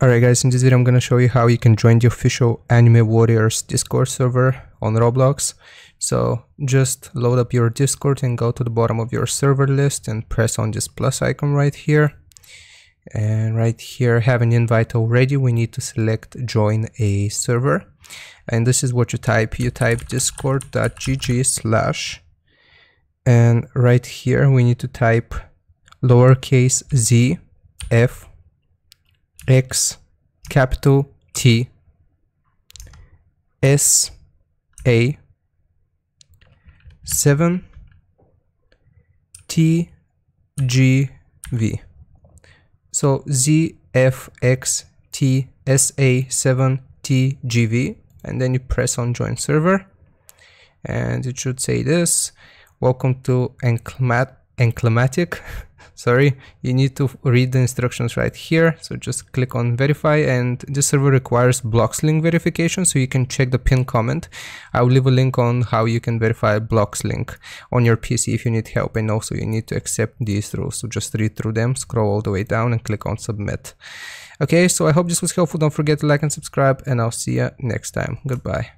Alright guys, in this video I'm gonna show you how you can join the official Anime Warriors Discord server on Roblox. So just load up your Discord and go to the bottom of your server list and press on this plus icon right here. And right here, have an invite already, we need to select join a server. And this is what you type. You type discord.gg/ and right here we need to type lowercase z f X capital T S A 7 T G V. So Z F X T S A 7 T G V, and then you press on join server, and it should say this: welcome to Enclimatic. Sorry, you need to read the instructions right here. So just click on verify, and this server requires Bloxlink verification, so you can check the pinned comment. I will leave a link on how you can verify Bloxlink on your PC if you need help, and also you need to accept these rules. So just read through them, scroll all the way down and click on submit. Okay, so I hope this was helpful. Don't forget to like and subscribe, and I'll see you next time. Goodbye.